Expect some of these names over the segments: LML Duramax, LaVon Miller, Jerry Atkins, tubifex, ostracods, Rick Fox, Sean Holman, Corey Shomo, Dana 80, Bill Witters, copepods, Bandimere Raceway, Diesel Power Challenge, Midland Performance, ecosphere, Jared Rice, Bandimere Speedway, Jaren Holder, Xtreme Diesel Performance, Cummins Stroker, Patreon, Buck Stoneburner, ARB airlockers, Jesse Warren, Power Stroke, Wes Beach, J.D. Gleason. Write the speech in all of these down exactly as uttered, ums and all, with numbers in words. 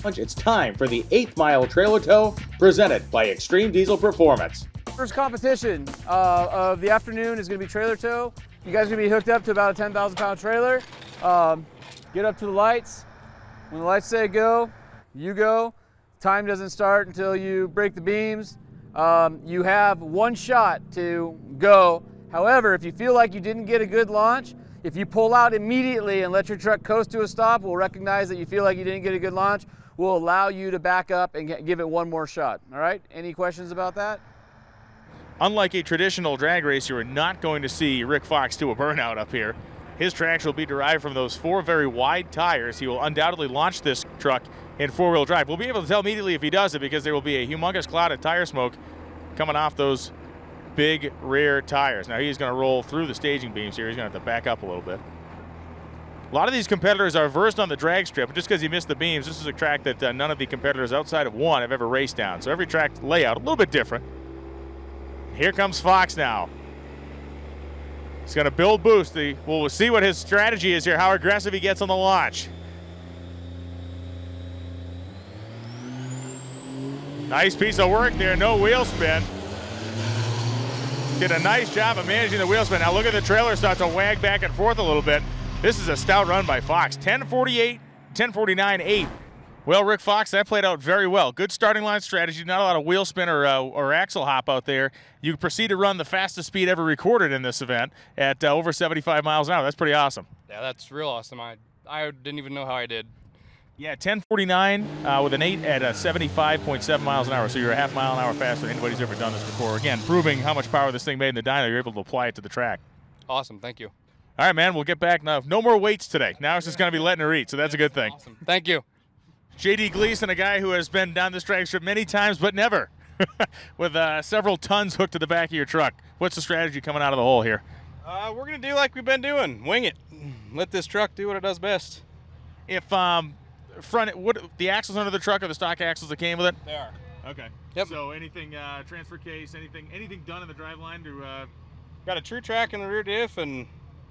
Challenge, it's time for the eighth mile trailer tow presented by Xtreme Diesel Performance. First competition uh, of the afternoon is going to be trailer tow. You guys are going to be hooked up to about a ten thousand pound trailer. Um, get up to the lights. When the lights say go, you go. Time doesn't start until you break the beams. Um, you have one shot to go. However, if you feel like you didn't get a good launch, if you pull out immediately and let your truck coast to a stop, we'll recognize that you feel like you didn't get a good launch. We'll allow you to back up and get, give it one more shot. All right? Any questions about that? Unlike a traditional drag race, you are not going to see Rick Fox do a burnout up here. His traction will be derived from those four very wide tires. He will undoubtedly launch this truck in four-wheel drive. We'll be able to tell immediately if he does it because there will be a humongous cloud of tire smoke coming off those big rear tires. Now he's going to roll through the staging beams here. He's going to have to back up a little bit. A lot of these competitors are versed on the drag strip. Just because he missed the beams, this is a track that uh, none of the competitors outside of one have ever raced down. So every track layout a little bit different. Here comes Fox now. He's going to build boost. The, well, we'll see what his strategy is here, how aggressive he gets on the launch. Nice piece of work there, no wheel spin. Did a nice job of managing the wheel spin. Now look at the trailer start to wag back and forth a little bit. This is a stout run by Fox. ten forty-eight, ten forty-nine eight. Well, Rick Fox, that played out very well. Good starting line strategy, not a lot of wheel spin or, uh, or axle hop out there. You proceed to run the fastest speed ever recorded in this event at uh, over seventy-five miles an hour. That's pretty awesome. Yeah, that's real awesome. I, I didn't even know how I did. Yeah, ten forty-nine uh, with an eight at seventy-five point seven miles an hour, so you're a half mile an hour faster than anybody's ever done this before. Again, proving how much power this thing made in the dyno, you're able to apply it to the track. Awesome, thank you. All right, man, we'll get back now. No more weights today. Now it's just going to be letting her eat, so that's a good thing. Awesome, thank you. J D. Gleason, a guy who has been down this drag strip many times but never with uh, several tons hooked to the back of your truck. What's the strategy coming out of the hole here? Uh, we're going to do like we've been doing, wing it. Let this truck do what it does best. If... um. Front, what the axles under the truck are the stock axles that came with it? They are. Okay. Yep. So anything uh, transfer case, anything, anything done in the driveline to? Uh... Got a true track in the rear diff and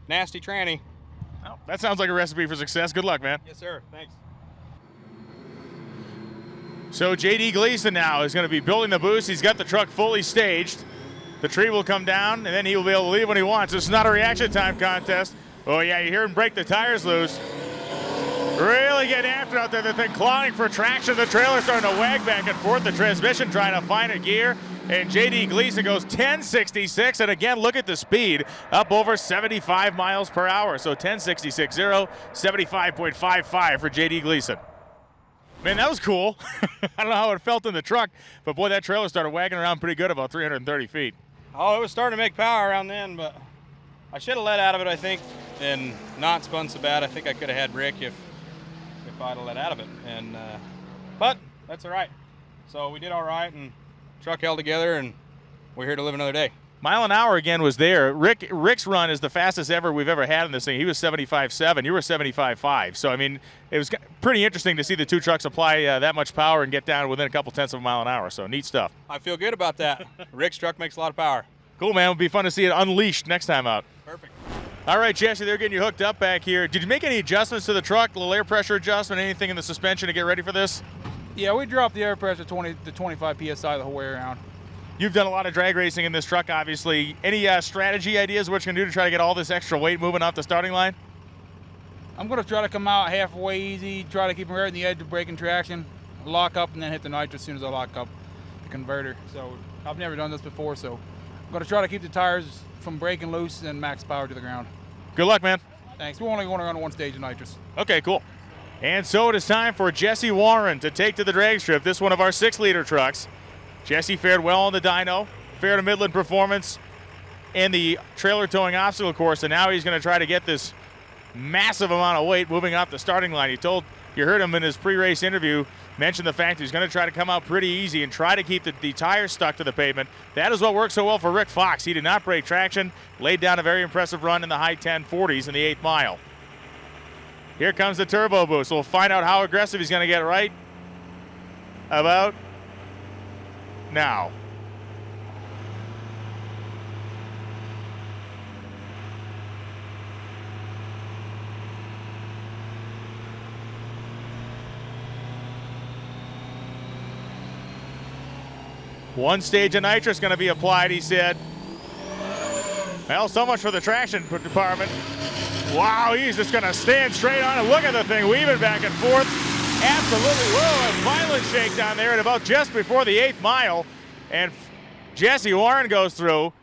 nasty tranny. Oh, that sounds like a recipe for success. Good luck, man. Yes, sir. Thanks. So J D. Gleason now is going to be building the boost. He's got the truck fully staged. The tree will come down, and then he will be able to leave when he wants. It's not a reaction time contest. Oh yeah, you hear him break the tires loose. Really getting after out there. The thing clawing for traction. The trailer starting to wag back and forth. The transmission trying to find a gear. And J D. Gleason goes ten sixty-six. And again, look at the speed. Up over seventy-five miles per hour. So ten sixty-six point zero, seventy-five point five five for J D. Gleason. Man, that was cool. I don't know how it felt in the truck, but boy, that trailer started wagging around pretty good, about three hundred thirty feet. Oh, it was starting to make power around then, but I should have let out of it, I think, and not spun so bad. I think I could have had Rick if I'd have let out of it, and uh, but that's all right. So we did all right, and truck held together, and we're here to live another day. Mile an hour again was there. Rick Rick's run is the fastest ever we've ever had in this thing. He was seventy-five point seven. You were seventy-five point five. So I mean, it was pretty interesting to see the two trucks apply uh, that much power and get down within a couple tenths of a mile an hour. So neat stuff. I feel good about that. Rick's truck makes a lot of power. Cool, man. It'll be fun to see it unleashed next time out. Perfect. All right, Jesse, they're getting you hooked up back here. Did you make any adjustments to the truck, little air pressure adjustment, anything in the suspension to get ready for this? Yeah, we dropped the air pressure twenty to twenty-five P S I the whole way around. You've done a lot of drag racing in this truck, obviously. Any uh, strategy ideas what you're going to do to try to get all this extra weight moving off the starting line? I'm going to try to come out halfway easy, try to keep right on the edge of braking traction, lock up, and then hit the nitro as soon as I lock up the converter. So I've never done this before, so I'm going to try to keep the tires from breaking loose and max power to the ground. Good luck, man. Thanks. We're only going around one stage of nitrous. Okay, cool. And so it is time for Jesse Warren to take to the drag strip. This one of our six-liter trucks. Jesse fared well on the dyno, fair to Midland Performance, and the trailer towing obstacle course. And now he's going to try to get this massive amount of weight moving off the starting line. He told, you heard him in his pre-race interview, mention the fact he's going to try to come out pretty easy and try to keep the, the tires stuck to the pavement. That is what worked so well for Rick Fox. He did not break traction, laid down a very impressive run in the high ten forties in the eighth mile. Here comes the turbo boost. We'll find out how aggressive he's going to get right about now. One stage of nitrous going to be applied, he said. Well, so much for the traction department. Wow, he's just going to stand straight on it. Look at the thing weaving back and forth. Absolutely, whoa, a violent shakedown there at about just before the eighth mile. And Jesse Warren goes through.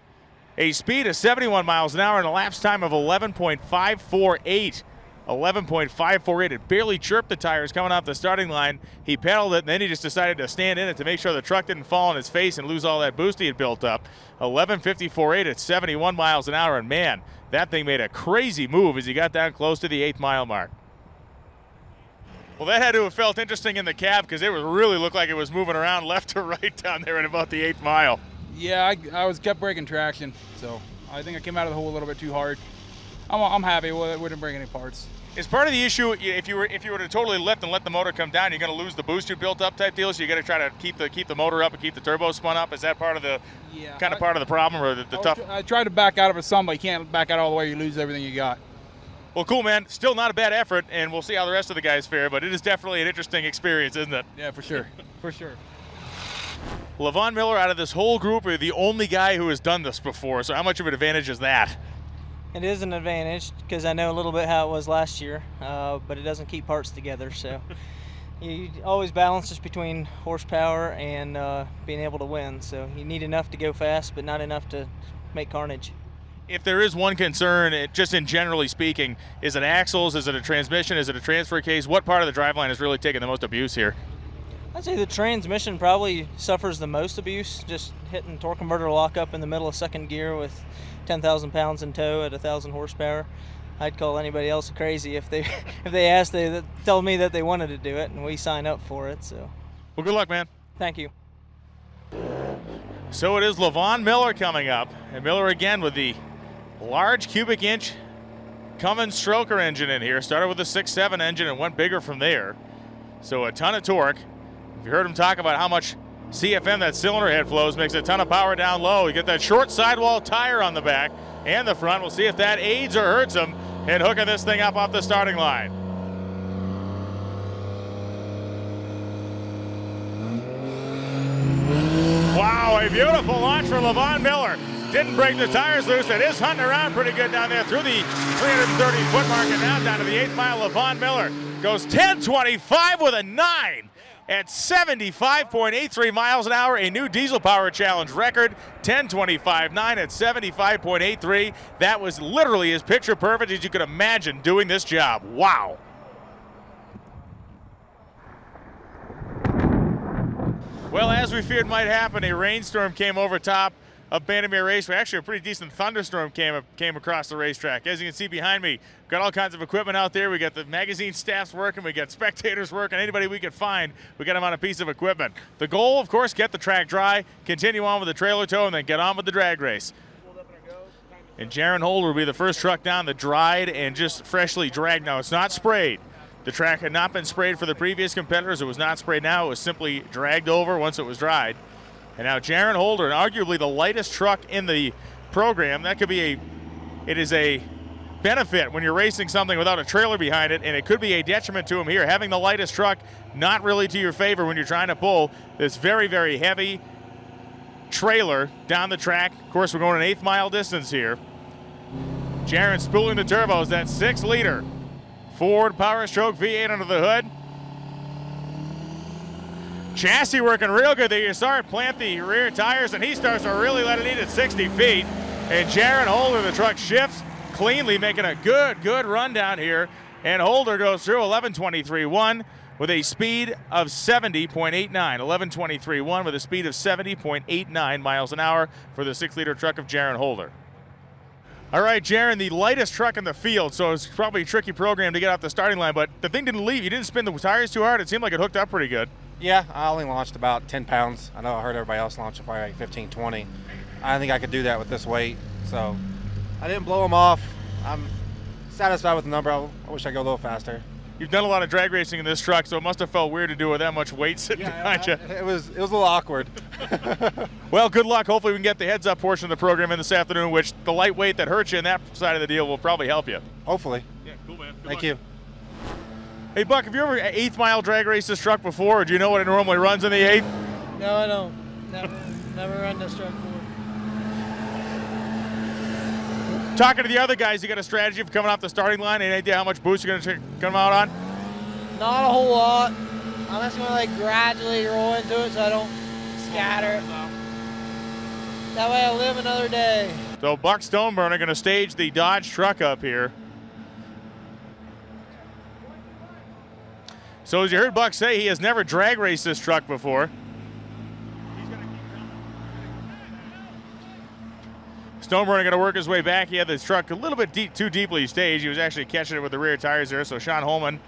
A speed of seventy-one miles an hour and a lapse time of eleven point five four eight. eleven point five four eight. It barely chirped the tires coming off the starting line. He pedaled it, and then he just decided to stand in it to make sure the truck didn't fall on his face and lose all that boost he had built up. eleven fifty-four eight at seventy-one miles an hour, and man, that thing made a crazy move as he got down close to the eighth mile mark. Well, that had to have felt interesting in the cab because it really looked like it was moving around left to right down there at about the eighth mile. Yeah, I, I was kept breaking traction, so I think I came out of the hole a little bit too hard. I'm, I'm happy. Well, it wouldn't bring any parts. It's part of the issue. If you were if you were to totally lift and let the motor come down, you're going to lose the boost you built up type deal. So you got to try to keep the keep the motor up and keep the turbo spun up. Is that part of the yeah, kind of I, part of the problem or the, the I tough? Tr I tried to back out of it some, but you can't back out all the way. You lose everything you got. Well, cool, man. Still not a bad effort, and we'll see how the rest of the guys fare. But it is definitely an interesting experience, isn't it? Yeah, for sure, for sure. LaVon Miller, out of this whole group, are the only guy who has done this before. So how much of an advantage is that? It is an advantage because I know a little bit how it was last year, uh, but it doesn't keep parts together. So you always balance this between horsepower and uh, being able to win. So you need enough to go fast, but not enough to make carnage. If there is one concern, it, just in generally speaking, is it axles, is it a transmission, is it a transfer case? What part of the driveline is really taking the most abuse here? I'd say the transmission probably suffers the most abuse, just hitting torque converter lockup in the middle of second gear with ten thousand pounds in tow at one thousand horsepower. I'd call anybody else crazy if they if they asked, they tell me that they wanted to do it, and we sign up for it. So, well, good luck, man. Thank you. So it is LaVon Miller coming up, and Miller again with the large cubic inch Cummins Stroker engine in here. Started with a six seven engine and went bigger from there. So a ton of torque. If you heard him talk about how much C F M that cylinder head flows, makes a ton of power down low. You get that short sidewall tire on the back and the front. We'll see if that aids or hurts him in hooking this thing up off the starting line. Wow, a beautiful launch from LaVon Miller. Didn't break the tires loose. It is hunting around pretty good down there through the three hundred thirty foot mark, and now down to the eighth mile. LaVon Miller goes ten twenty-five with a nine. At seventy-five point eight three miles an hour, a new Diesel Power Challenge record, ten twenty-five nine at seventy-five point eight three. That was literally as picture perfect as you could imagine doing this job. Wow. Well, as we feared might happen, a rainstorm came over top of Bandimere Raceway. Actually, a pretty decent thunderstorm came came across the racetrack. As you can see behind me, we've got all kinds of equipment out there. We got the magazine staffs working, we got spectators working, anybody we could find, we got them on a piece of equipment. The goal, of course, get the track dry, continue on with the trailer tow, and then get on with the drag race. And Jaren Holder will be the first truck down that dried and just freshly dragged. Now, it's not sprayed. The track had not been sprayed for the previous competitors. It was not sprayed now. It was simply dragged over once it was dried. And now Jaren Holder, and arguably the lightest truck in the program. That could be a, it is a benefit when you're racing something without a trailer behind it, and it could be a detriment to him here. Having the lightest truck, not really to your favor when you're trying to pull this very, very heavy trailer down the track. Of course, we're going an eighth mile distance here. Jaren spooling the turbos, that six liter Ford Power Stroke V eight under the hood. Chassis working real good there. You saw it plant the rear tires, and he starts to really let it eat at sixty feet. And Jaren Holder, the truck shifts cleanly, making a good, good run down here. And Holder goes through eleven twenty-three one with a speed of seventy point eight nine. eleven twenty-three one with a speed of seventy point eight nine miles an hour for the six liter truck of Jaren Holder. All right, Jaren, the lightest truck in the field, so it's probably a tricky program to get off the starting line, but the thing didn't leave. You didn't spin the tires too hard. It seemed like it hooked up pretty good. Yeah, I only launched about ten pounds. I know I heard everybody else launch probably like fifteen, twenty. I think I could do that with this weight. So I didn't blow them off. I'm satisfied with the number. I wish I go a little faster. You've done a lot of drag racing in this truck, so it must have felt weird to do with that much weight sitting yeah, behind I, you. It was, it was a little awkward. Well, good luck. Hopefully we can get the heads-up portion of the program in this afternoon, which the light weight that hurts you in that side of the deal will probably help you. Hopefully. Yeah, cool, man. Good Thank luck. you. Hey, Buck, have you ever eighth mile drag raced this truck before, or do you know what it normally runs in the eighth? No, I don't. No. Never run the stroke forward. Talking to the other guys, you got a strategy for coming off the starting line? Any idea how much boost you're going to come out on? Not a whole lot. I'm just going to like gradually roll into it so I don't scatter. That way I live another day. So Buck Stoneburner going to stage the Dodge truck up here. So as you heard Buck say, he has never drag raced this truck before. Stoneburner going to work his way back. He had this truck a little bit deep, too deeply staged. He was actually catching it with the rear tires there. So Sean Holman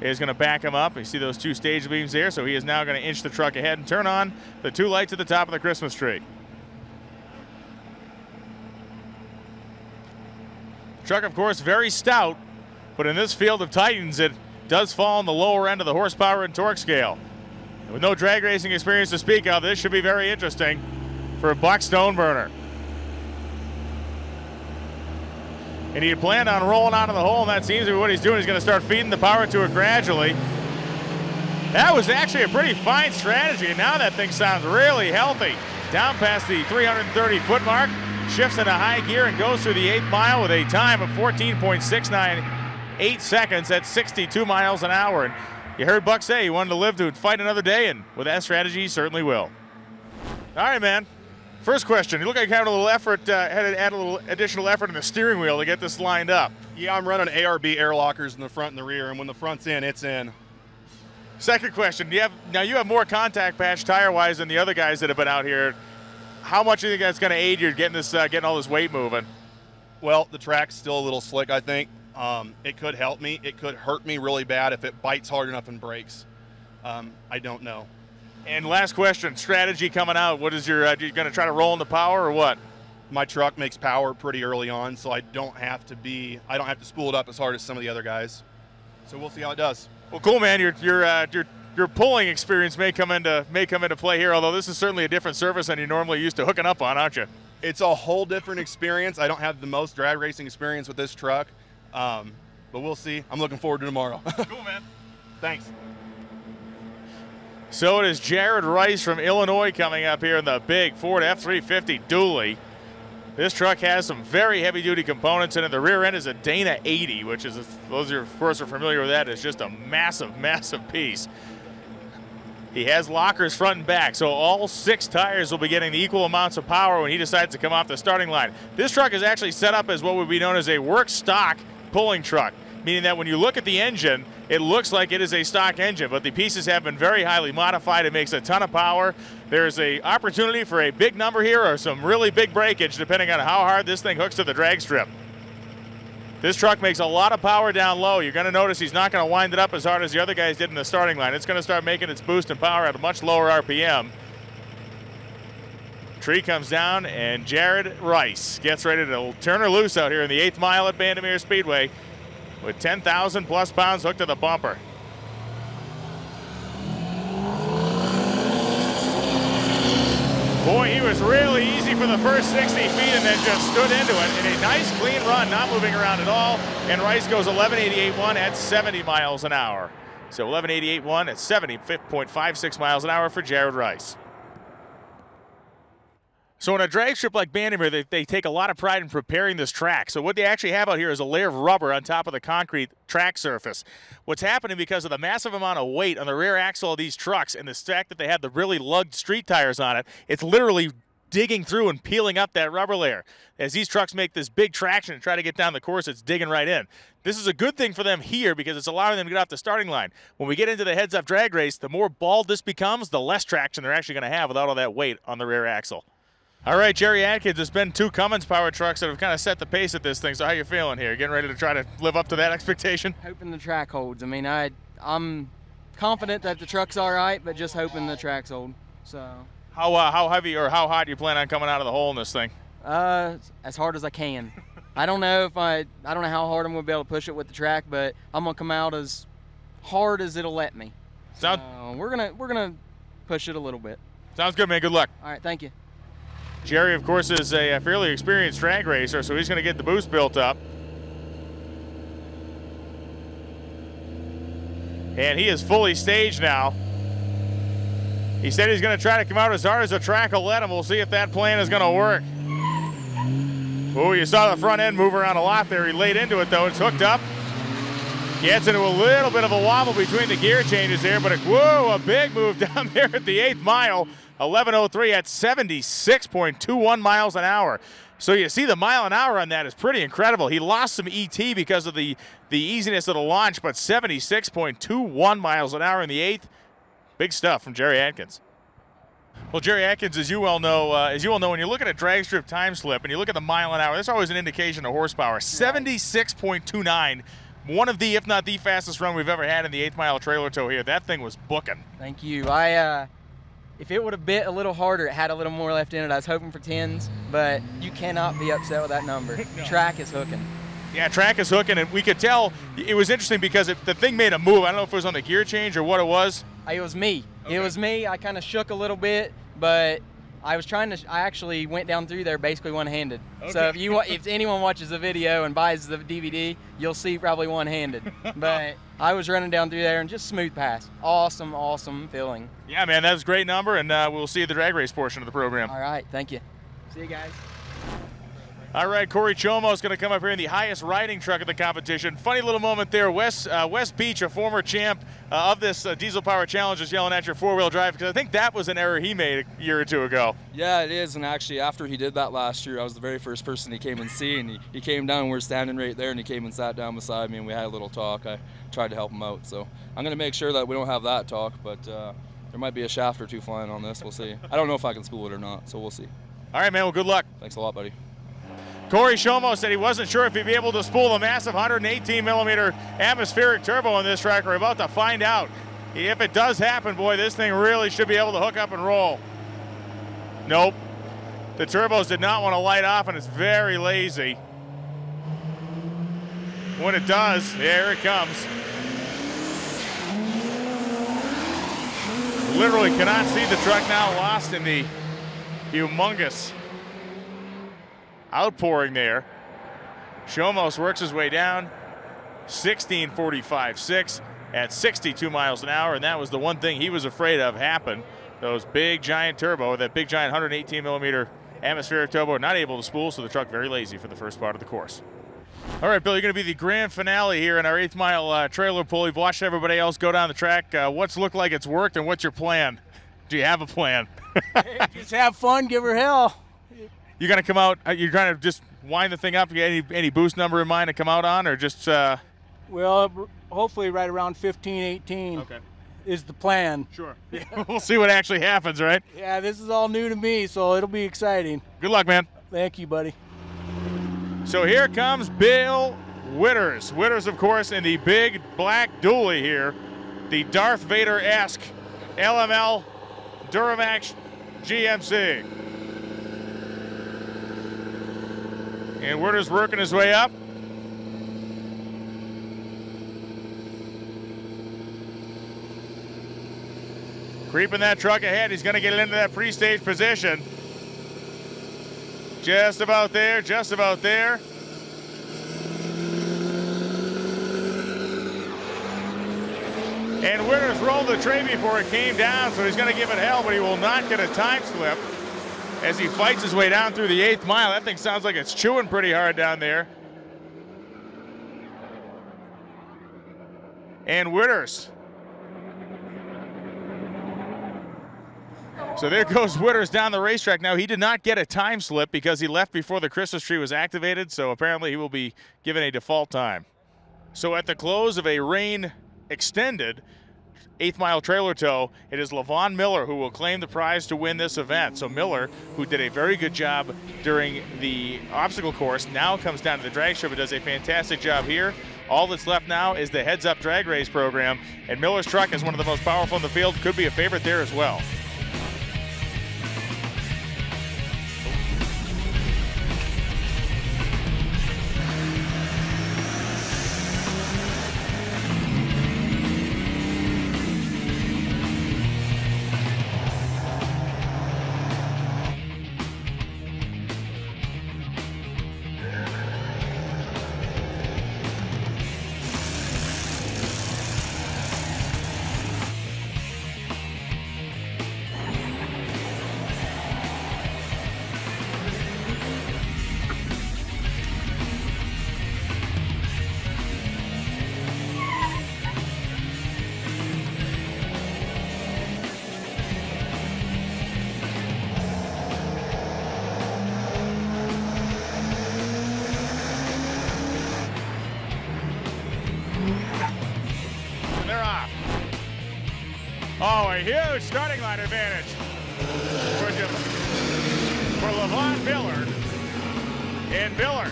is going to back him up. You see those two stage beams there. So he is now going to inch the truck ahead and turn on the two lights at the top of the Christmas tree. The truck, of course, very stout, but in this field of Titans, it does fall on the lower end of the horsepower and torque scale. And with no drag racing experience to speak of, this should be very interesting for Buck Stoneburner. And he had planned on rolling out of the hole, and that seems to be what he's doing. He's gonna start feeding the power to it gradually. That was actually a pretty fine strategy, and now that thing sounds really healthy. Down past the three hundred thirty foot mark, shifts into high gear and goes through the eighth mile with a time of fourteen point six nine. Eight seconds at sixty-two miles an hour. And you heard Buck say he wanted to live to fight another day, and with that strategy, he certainly will. All right, man. First question. You look like you had a little effort, uh, had to add a little additional effort in the steering wheel to get this lined up. Yeah, I'm running A R B airlockers in the front and the rear, and when the front's in, it's in. Second question. You have now you have more contact patch tire-wise than the other guys that have been out here. How much do you think that's going to aid you getting this, uh, getting all this weight moving? Well, the track's still a little slick, I think. Um, it could help me. It could hurt me really bad if it bites hard enough and breaks. Um, I don't know. And last question, strategy coming out. What is your, uh, you going to try to roll into power or what? My truck makes power pretty early on, so I don't have to be, I don't have to spool it up as hard as some of the other guys. So we'll see how it does. Well, cool, man. Your, your, uh, your, your pulling experience may come into, may come into play here, although this is certainly a different service than you're normally used to hooking up on, aren't you? It's a whole different experience. I don't have the most drag racing experience with this truck. Um, but we'll see. I'm looking forward to tomorrow. Cool, man. Thanks. So it is Jared Rice from Illinois coming up here in the big Ford F three fifty dually. This truck has some very heavy-duty components in it. The rear end is a Dana eighty, which is, a, those of course are familiar with that, is just a massive, massive piece. He has lockers front and back, so all six tires will be getting the equal amounts of power when he decides to come off the starting line. This truck is actually set up as what would be known as a work stock pulling truck, meaning that when you look at the engine, it looks like it is a stock engine, but the pieces have been very highly modified. It makes a ton of power. There's an opportunity for a big number here or some really big breakage, depending on how hard this thing hooks to the drag strip. This truck makes a lot of power down low. You're going to notice he's not going to wind it up as hard as the other guys did in the starting line. It's going to start making its boost and power at a much lower R P M. Tree comes down, and Jared Rice gets ready to turn her loose out here in the eighth mile at Bandimere Speedway with ten thousand plus pounds hooked to the bumper. Boy, he was really easy for the first sixty feet and then just stood into it in a nice clean run, not moving around at all. And Rice goes eleven eighty-eight one at seventy miles an hour. So eleven eighty-eight one at seventy point five six miles an hour for Jared Rice. So in a drag strip like Bandimere, they, they take a lot of pride in preparing this track. So what they actually have out here is a layer of rubber on top of the concrete track surface. What's happening because of the massive amount of weight on the rear axle of these trucks and the fact that they had the really lugged street tires on it, it's literally digging through and peeling up that rubber layer. As these trucks make this big traction and try to get down the course, it's digging right in. This is a good thing for them here because it's allowing them to get off the starting line. When we get into the heads-up drag race, the more bald this becomes, the less traction they're actually going to have without all that weight on the rear axle. All right, Jerry Atkins, it's been two Cummins power trucks that have kind of set the pace at this thing, so how you feeling here? Getting ready to try to live up to that expectation? Hoping the track holds. I mean, I, I'm confident that the truck's all right, but just hoping the track's old. So. How, uh, how heavy or how hot do you plan on coming out of the hole in this thing? Uh, as hard as I can. I don't know if I, I don't know how hard I'm going to be able to push it with the track, but I'm going to come out as hard as it'll let me. So Sound we're gonna, we're gonna push it a little bit. Sounds good, man. Good luck. All right, thank you. Jerry, of course, is a fairly experienced drag racer, so he's going to get the boost built up. And he is fully staged now. He said he's going to try to come out as hard as the track will let him. We'll see if that plan is going to work. Oh, you saw the front end move around a lot there. He laid into it, though. It's hooked up. Gets into a little bit of a wobble between the gear changes there, but a, whoa, a big move down there at the eighth mile. eleven oh three at seventy-six point two one miles an hour. So you see the mile an hour on that is pretty incredible. He lost some E T because of the, the easiness of the launch, but seventy-six point two one miles an hour in the eighth. Big stuff from Jerry Atkins. Well, Jerry Atkins, as you well know, uh, as you all know, when you look at a drag strip time slip and you look at the mile an hour, that's always an indication of horsepower. seventy-six point two nine, one of the, if not the fastest run we've ever had in the eighth mile trailer tow here. That thing was booking. Thank you. I, uh, if it would have bit a little harder, it had a little more left in it. I was hoping for tens, but you cannot be upset with that number. No. Track is hooking. Yeah, track is hooking, and we could tell it was interesting because it, the thing made a move. I don't know if it was on the gear change or what it was. It was me. Okay. It was me. I kind of shook a little bit, but I was trying to. I actually went down through there basically one-handed. Okay. So if you, if anyone watches the video and buys the D V D, you'll see probably one-handed. But I was running down through there and just smooth pass. Awesome, awesome feeling. Yeah, man, that was a great number, and uh, we'll see you at the drag race portion of the program. All right, thank you. See you guys. All right, Corey Shomo is going to come up here in the highest riding truck of the competition. Funny little moment there. Wes, uh, Wes Beach, a former champ uh, of this uh, Diesel Power Challenge, is yelling at your four-wheel drive because I think that was an error he made a year or two ago. Yeah, it is, and actually after he did that last year, I was the very first person he came and see, and he, he came down, and we were standing right there, and he came and sat down beside me, and we had a little talk. I tried to help him out, so I'm going to make sure that we don't have that talk, but uh, there might be a shaft or two flying on this. We'll see. I don't know if I can spool it or not, so we'll see. All right, man, well, good luck. Thanks a lot, buddy. Corey Shomo said he wasn't sure if he'd be able to spool the massive one hundred eighteen millimeter atmospheric turbo on this track. We're about to find out. If it does happen, boy, this thing really should be able to hook up and roll. Nope. The turbos did not want to light off, and it's very lazy. When it does, there it comes. Literally cannot see the truck now, lost in the humongous outpouring there. Shomos works his way down, sixteen forty-five six at sixty-two miles an hour, and that was the one thing he was afraid of happen. Those big giant turbo, that big giant one hundred eighteen millimeter atmospheric turbo, not able to spool, so the truck very lazy for the first part of the course. All right, Bill, you're going to be the grand finale here in our eighth mile uh, trailer pull. You've watched everybody else go down the track. Uh, what's looked like it's worked, and what's your plan? Do you have a plan? Just have fun, give her hell. You're going to come out, you're going to just wind the thing up, you got any, any boost number in mind to come out on, or just? Uh... Well, hopefully right around fifteen, eighteen okay. is the plan. Sure. Yeah. We'll see what actually happens, right? Yeah, this is all new to me, so it'll be exciting. Good luck, man. Thank you, buddy. So here comes Bill Witters. Witters, of course, in the big black dually here, the Darth Vader-esque L M L Duramax G M C. And Werder's working his way up. Creeping that truck ahead. He's going to get it into that pre-stage position. Just about there, just about there. And Werder's rolled the tray before it came down, so he's going to give it hell, but he will not get a time slip as he fights his way down through the eighth mile. That thing sounds like it's chewing pretty hard down there. And Witters. So there goes Witters down the racetrack. Now, he did not get a time slip because he left before the Christmas tree was activated, so apparently he will be given a default time. So at the close of a rain extended eighth mile trailer tow, it is LaVon Miller who will claim the prize to win this event. So Miller, who did a very good job during the obstacle course, now comes down to the drag strip and does a fantastic job here. All that's left now is the Heads Up drag race program, and Miller's truck is one of the most powerful in the field, could be a favorite there as well. they're off. Oh, a huge starting line advantage for, for LaVon Miller. And Miller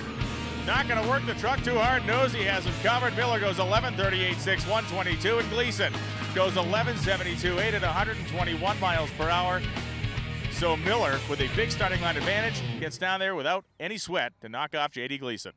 not going to work the truck too hard. Knows he has him covered. Miller goes eleven thirty-eight six, one twenty-two, and Gleason goes eleven seventy-two eight at one twenty-one miles per hour. So Miller, with a big starting line advantage, gets down there without any sweat to knock off J D. Gleason.